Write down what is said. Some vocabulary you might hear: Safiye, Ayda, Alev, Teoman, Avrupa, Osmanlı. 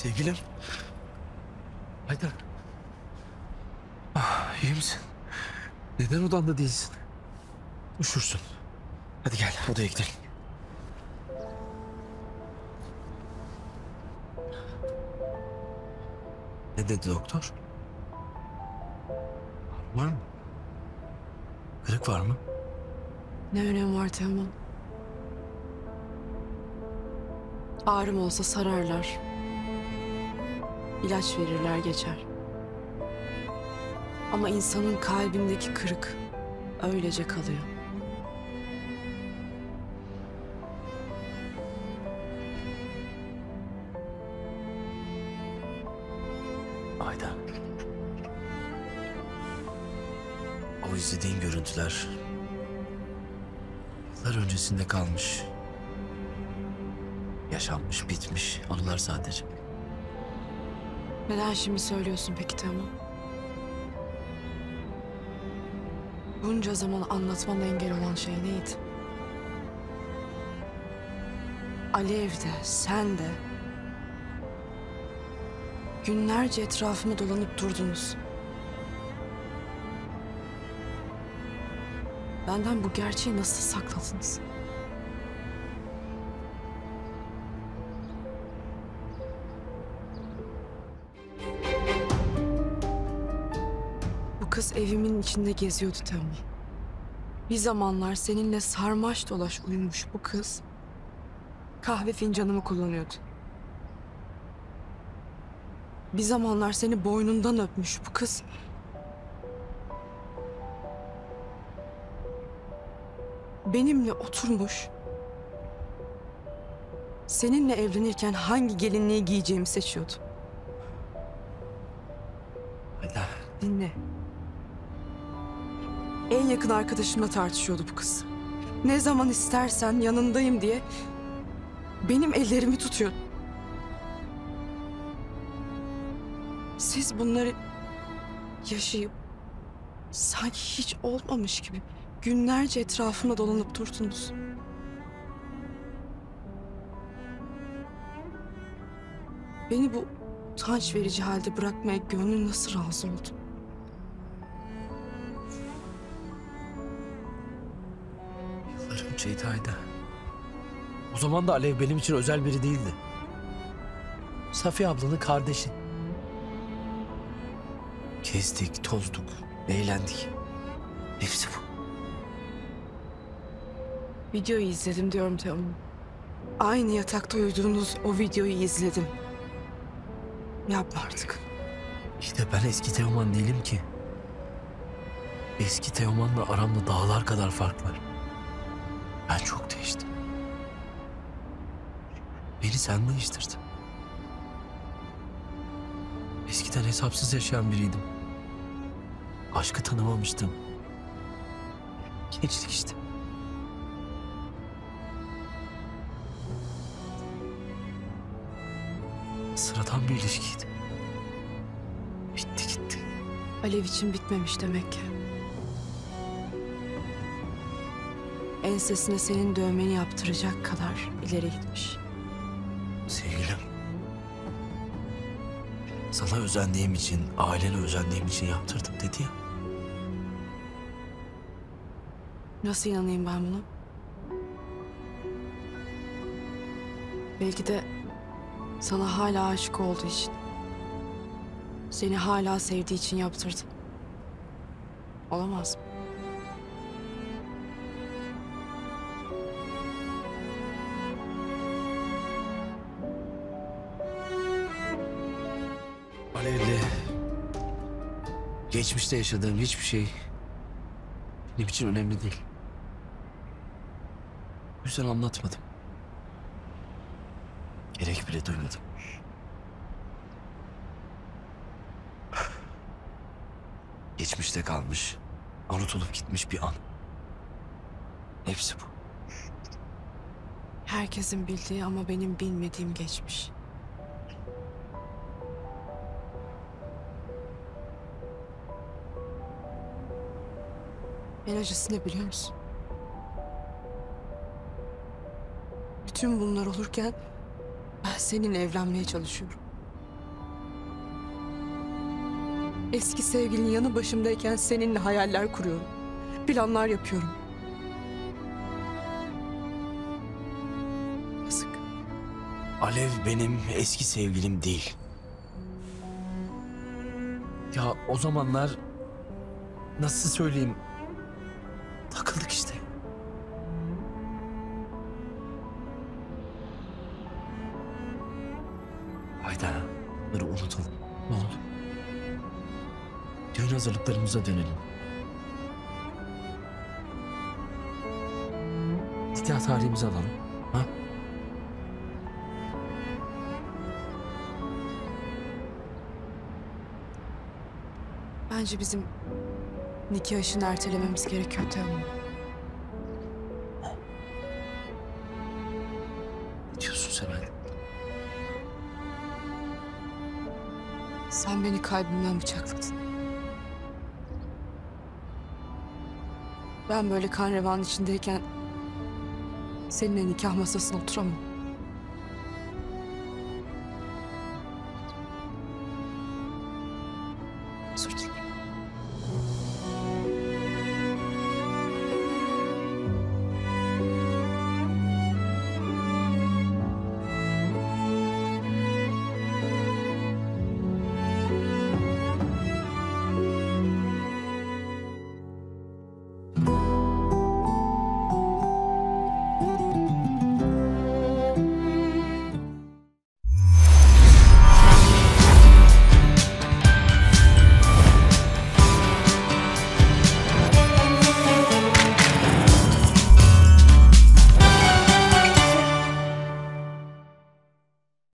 Sevgilim. Ayda. Ah, iyi misin? Neden odanda değilsin? Üşürsün. Hadi gel odaya gidelim. Ne dedi doktor? Var mı? Kırık var mı? Ne önemi var Teoman? Ağrım olsa sararlar. İlaç verirler geçer. Ama insanın kalbindeki kırık öylece kalıyor. Ayda. O izlediğin görüntüler yıllar öncesinde kalmış. Yaşanmış, bitmiş anılar sadece. Neden şimdi söylüyorsun peki Teoman? Bunca zaman anlatmana engel olan şey neydi? Alev de, sen de günlerce etrafımı dolanıp durdunuz. Benden bu gerçeği nasıl sakladınız? Kız evimin içinde geziyordu Teoman. Bir zamanlar seninle sarmaş dolaş uyumuş bu kız kahve fincanımı kullanıyordu. Bir zamanlar seni boynundan öpmüş bu kız. Benimle oturmuş. Seninle evlenirken hangi gelinliği giyeceğimi seçiyordu. Ayda. Dinle. En yakın arkadaşımla tartışıyordu bu kız. Ne zaman istersen yanındayım diye benim ellerimi tutuyordu. Siz bunları yaşayıp sanki hiç olmamış gibi günlerce etrafıma dolanıp durdunuz. Beni bu utanç verici halde bırakmaya gönlün nasıl razı oldu? Şeydi Ayda. O zaman da Alev benim için özel biri değildi. Safiye ablanın kardeşi. Kestik, tozduk, eğlendik. Hepsi bu. Videoyu izledim diyorum Teoman. Aynı yatakta uyuduğunuz o videoyu izledim. Yapma artık. İşte ben eski Teoman değilim ki. Eski Teoman'la aramda dağlar kadar fark var. Ben çok değiştim. Beni sen değiştirdin. Eskiden hesapsız yaşayan biriydim. Aşkı tanımamıştım. Gençlik işte. Sıradan bir ilişkiydi. Bitti gitti. Alev için bitmemiş demek ki. Ensesine senin dövmeni yaptıracak kadar ileri gitmiş. Sevgilim. Sana özendiğim için, ailene özendiğim için yaptırdım dedi ya. Nasıl inanayım ben buna? Belki de sana hala aşık olduğu için. Seni hala sevdiği için yaptırdım. Olamaz mı? Alev'le geçmişte yaşadığım hiçbir şey benim için önemli değil. O yüzden anlatmadım. Gerek bile duymadım. Geçmişte kalmış, unutulup gitmiş bir an. Hepsi bu. Herkesin bildiği ama benim bilmediğim geçmiş. En acısı ne biliyor musun? Bütün bunlar olurken ben seninle evlenmeye çalışıyorum. Eski sevgilinin yanı başımdayken seninle hayaller kuruyorum. Planlar yapıyorum. Yazık. Alev benim eski sevgilim değil. Ya o zamanlar nasıl söyleyeyim? Takıldık işte. Ayda, bunları unutalım. Ne oldu? Düğün hazırlıklarımıza dönelim. Nikah tarihimizi alalım. Ha? Bence bizim nikah işini ertelememiz gerekiyor Teoman. Ne diyorsun sen öyle? Sen beni kalbimden bıçakladın. Ben böyle kan revanın içindeyken seninle nikah masasına oturamam.